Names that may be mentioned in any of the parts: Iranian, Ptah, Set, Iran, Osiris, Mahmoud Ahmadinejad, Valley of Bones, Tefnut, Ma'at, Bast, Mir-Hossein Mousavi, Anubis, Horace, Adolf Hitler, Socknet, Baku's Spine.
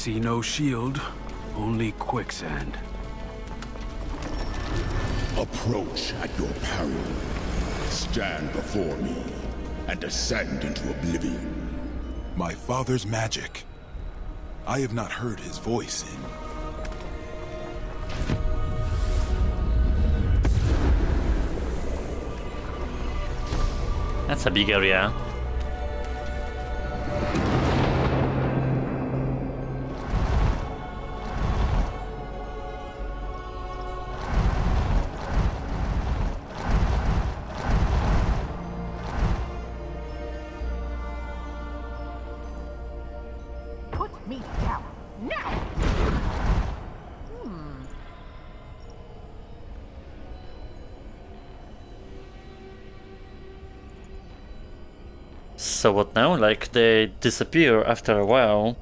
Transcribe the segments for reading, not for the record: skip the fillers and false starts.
see no shield, only quicksand. Approach at your peril. Stand before me and descend into oblivion. My father's magic. I have not heard his voice in... That's a big area. Put me down now. So what now? Like, they disappear after a while.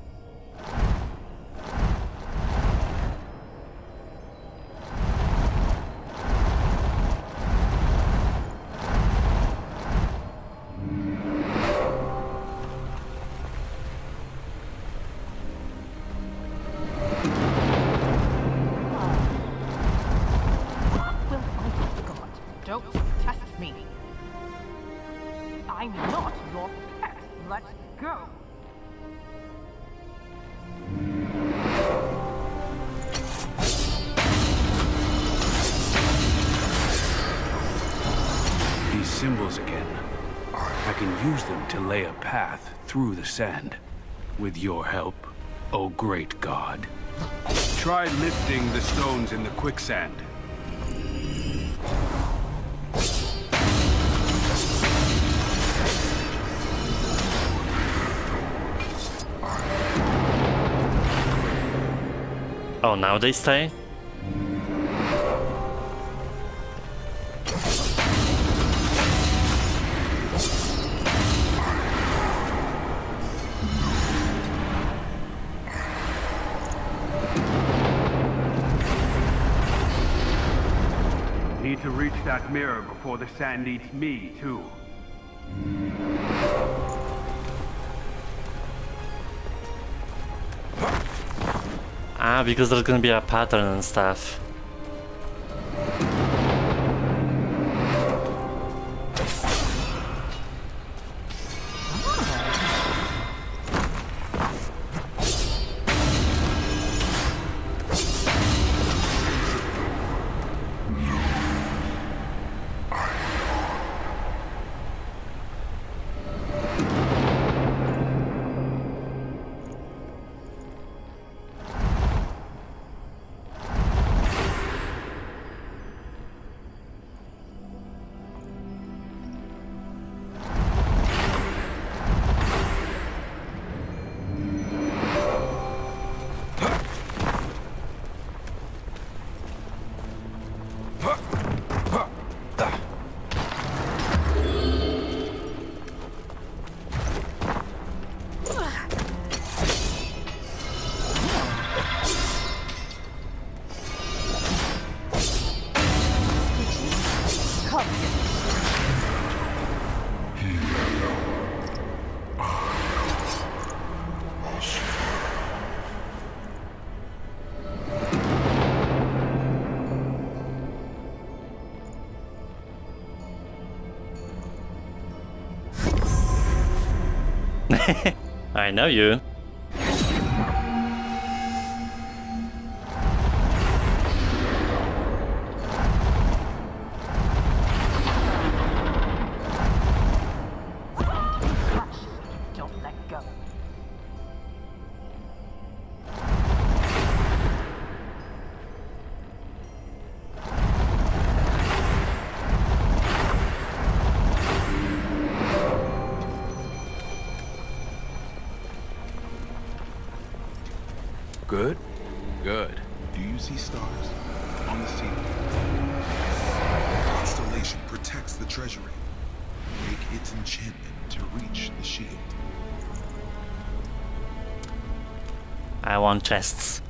Through the sand. With your help, oh great God. Try lifting the stones in the quicksand. Oh, now they stay? To reach that mirror before the sand eats me, too. Ah, because there's gonna be a pattern and stuff. I know you. Chests.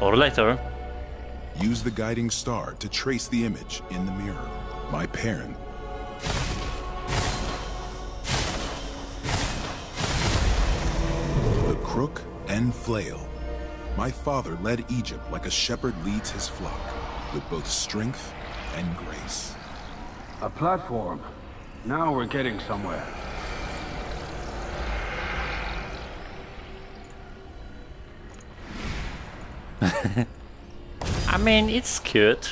or later. Use the guiding star to trace the image in the mirror. My parent. The crook and flail. My father led Egypt like a shepherd leads his flock, with both strength and grace. A platform. Now we're getting somewhere. I mean, it's cute.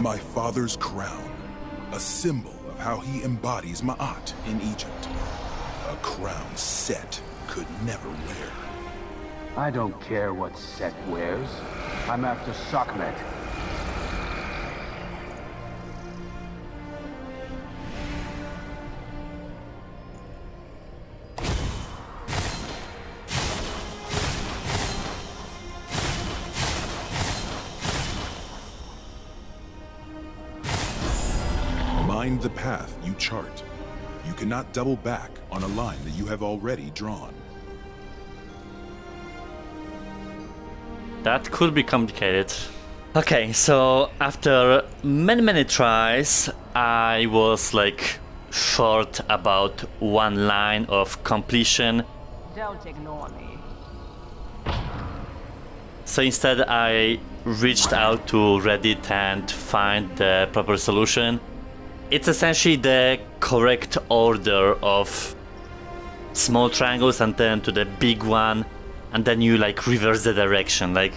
My father's crown, a symbol of how he embodies Ma'at in Egypt. A crown Set could never wear. I don't care what Set wears. I'm after Socknet. Mind the path you chart. You cannot double back on a line that you have already drawn. That could be complicated. Okay, so after many tries, I was like short about one line of completion. Don't ignore me. So instead I reached out to Reddit and find the proper solution. It's essentially the correct order of small triangles and then to the big one. And then you like reverse the direction, like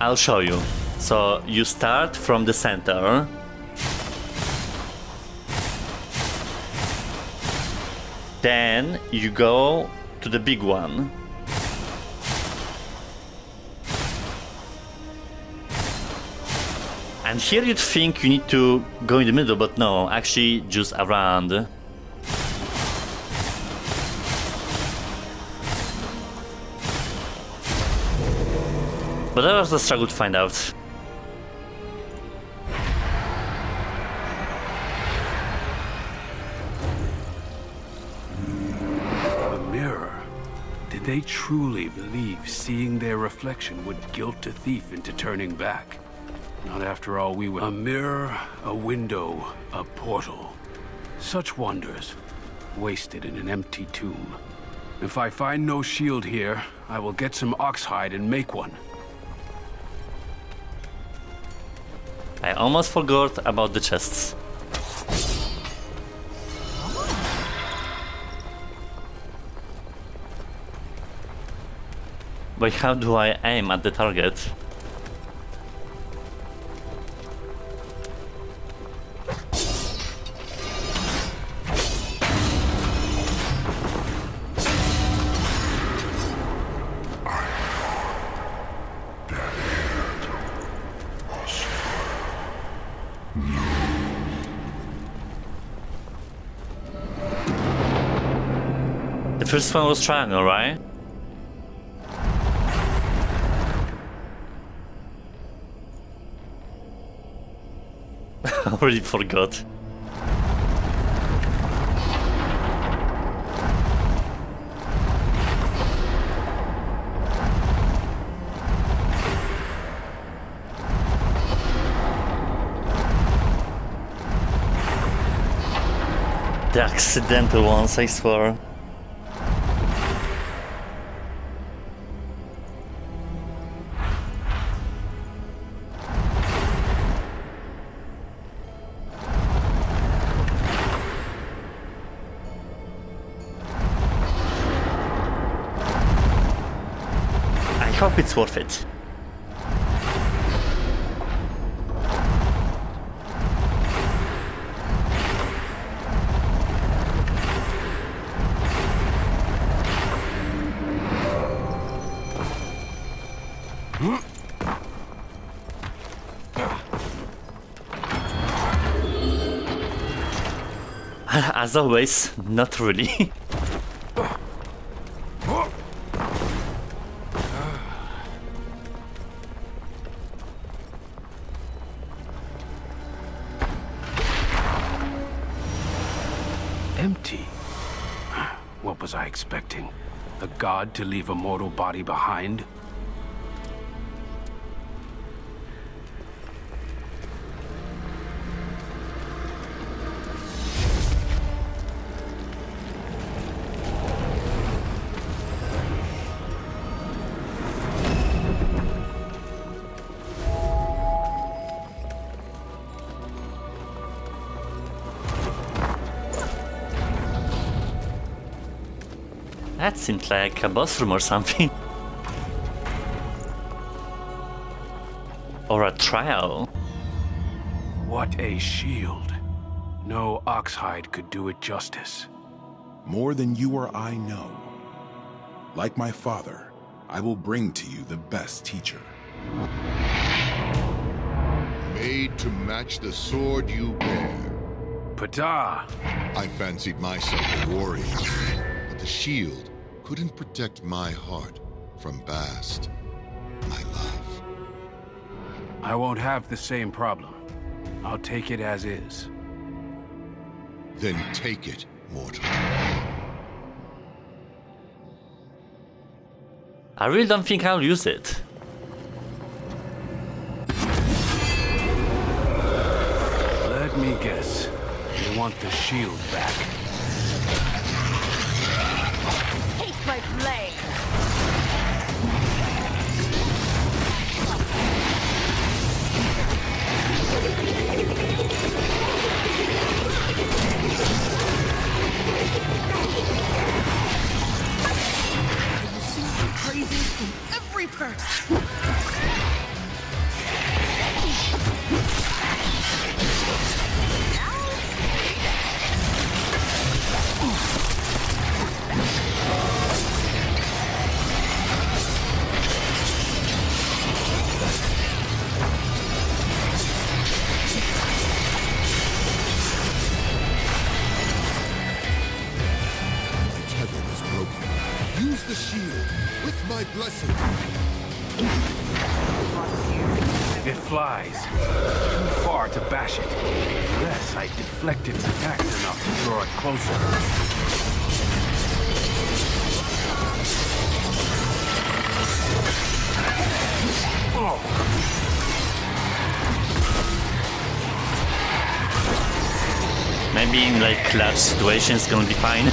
I'll show you. So you start from the center. Then you go to the big one. And here you'd think you need to go in the middle, but no, actually just around. But that was a struggle to find out. The mirror. Did they truly believe seeing their reflection would guilt a thief into turning back? Not after all we were. A mirror, a window, a portal. Such wonders, wasted in an empty tomb. If I find no shield here, I will get some oxhide and make one. I almost forgot about the chests. But how do I aim at the target? First one was triangle, right? I already forgot. The accidental ones, I swear. I hope it's worth it. As always, not really. empty. What was I expecting? A god to leave a mortal body behind? That seemed like a boss room or something. Or a trial. What a shield. No oxhide could do it justice. More than you or I know. Like my father, I will bring to you the best teacher. Made to match the sword you bear. Ptah! I fancied myself a warrior. The shield couldn't protect my heart from Bast, my life. I won't have the same problem. I'll take it as is. Then take it, mortal. I really don't think I'll use it. Let me guess. You want the shield back. My blade. I will sing your praises from every person. The shield with my blessing. It flies too far to bash it, unless I deflect its attacks enough to draw it closer. Oh. Maybe in like clutch situations gonna be fine.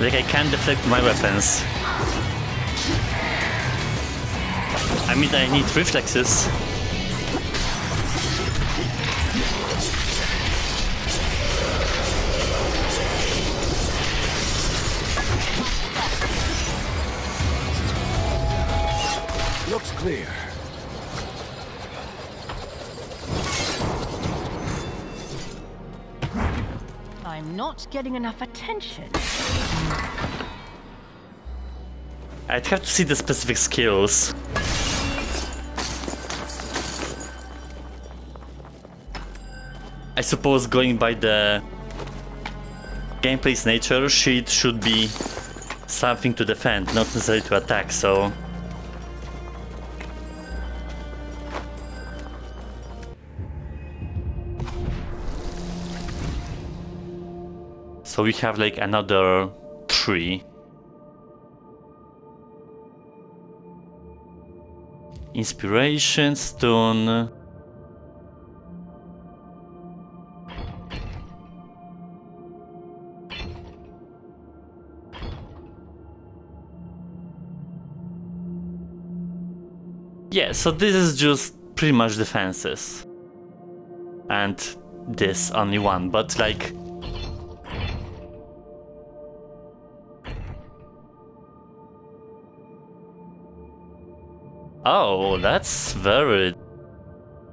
Like I can't deflect my weapons. I mean, I need reflexes. Looks clear. I'm not getting enough attention. I'd have to see the specific skills. I suppose going by the gameplay's nature, she should be something to defend, not necessarily to attack, so... So we have like another 3. Inspiration, stone. Yeah, so this is just pretty much defenses. And this only one, but like... Oh, that's very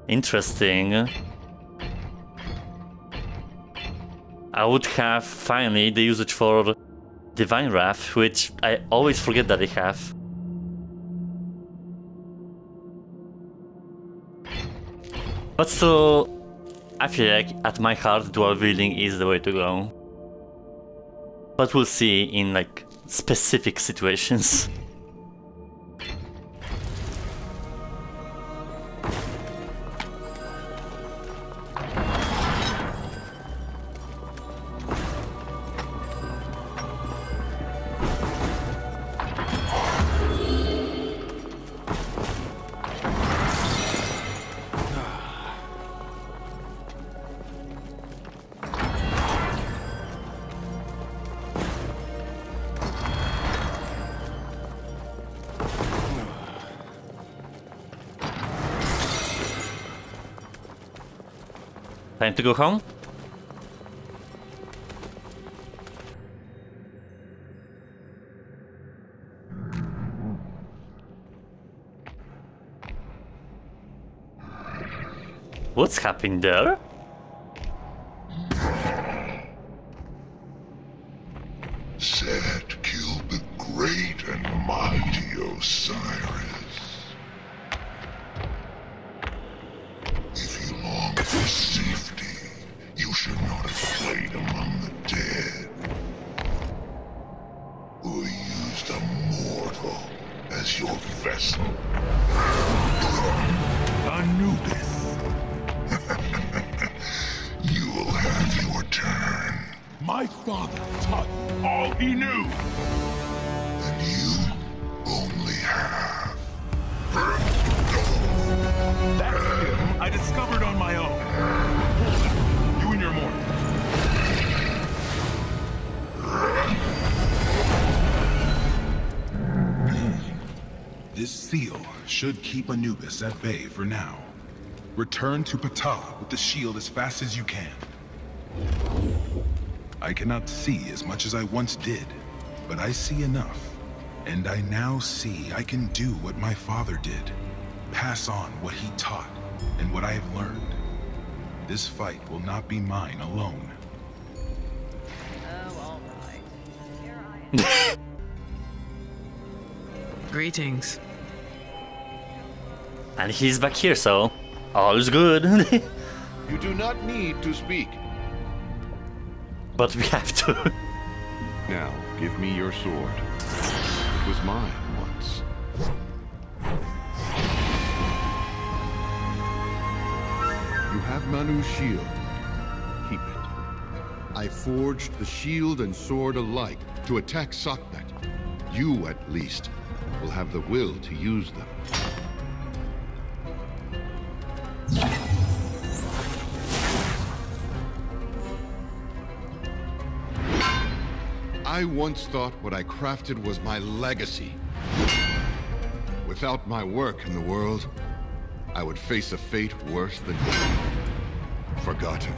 interesting. I would have finally the usage for Divine Wrath, which I always forget that I have. But still, I feel like at my heart dual wielding is the way to go. But we'll see in like specific situations. Time to go home? What's happening there? Set killed the great and mighty Osiris. If you long for safety, you should not have played among the dead, or used a mortal as your vessel. Anubis! You will have your turn. My father taught you all he knew. And you only have... That skill I discovered on my own. This seal should keep Anubis at bay for now. Return to Ptah with the shield as fast as you can. I cannot see as much as I once did, but I see enough. And I now see I can do what my father did. Pass on what he taught and what I have learned. This fight will not be mine alone. Oh, all right. Here I am. Greetings. And he's back here, so all's good. You do not need to speak. But we have to. Now, give me your sword. It was mine once. You have Manu's shield. Keep it. I forged the shield and sword alike to attack Socknet. You, at least, will have the will to use them. I once thought what I crafted was my legacy. Without my work in the world, I would face a fate worse than forgotten.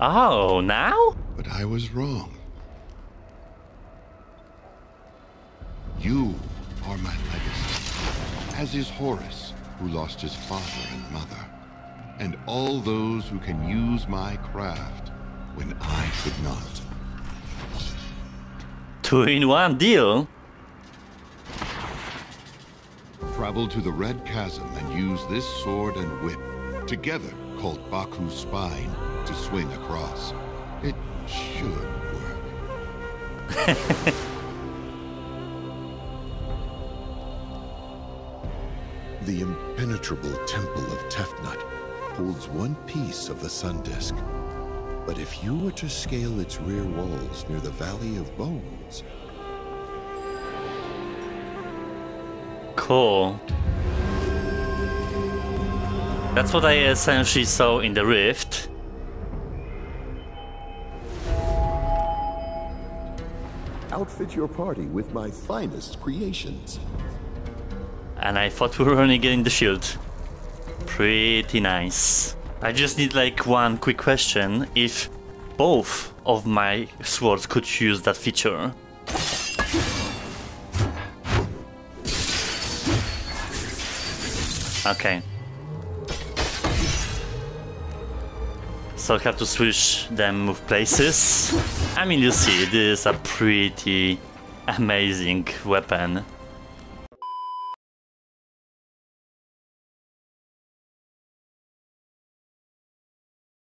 Oh, now? But I was wrong. You are my legacy, as is Horace, who lost his father and mother, and all those who can use my craft when I could not. 2-in-1 deal. travel to the Red Chasm and use this sword and whip, together called Baku's Spine, to swing across. It should work. The impenetrable temple of Tefnut holds one piece of the sun disk. But if you were to scale its rear walls near the Valley of Bones... Cool. That's what I essentially saw in the rift. Outfit your party with my finest creations. And I thought we were only getting the shield. Pretty nice. I just need like one quick question, if both of my swords could use that feature. Okay. So I have to switch them, move places. I mean, you see, this is a pretty amazing weapon.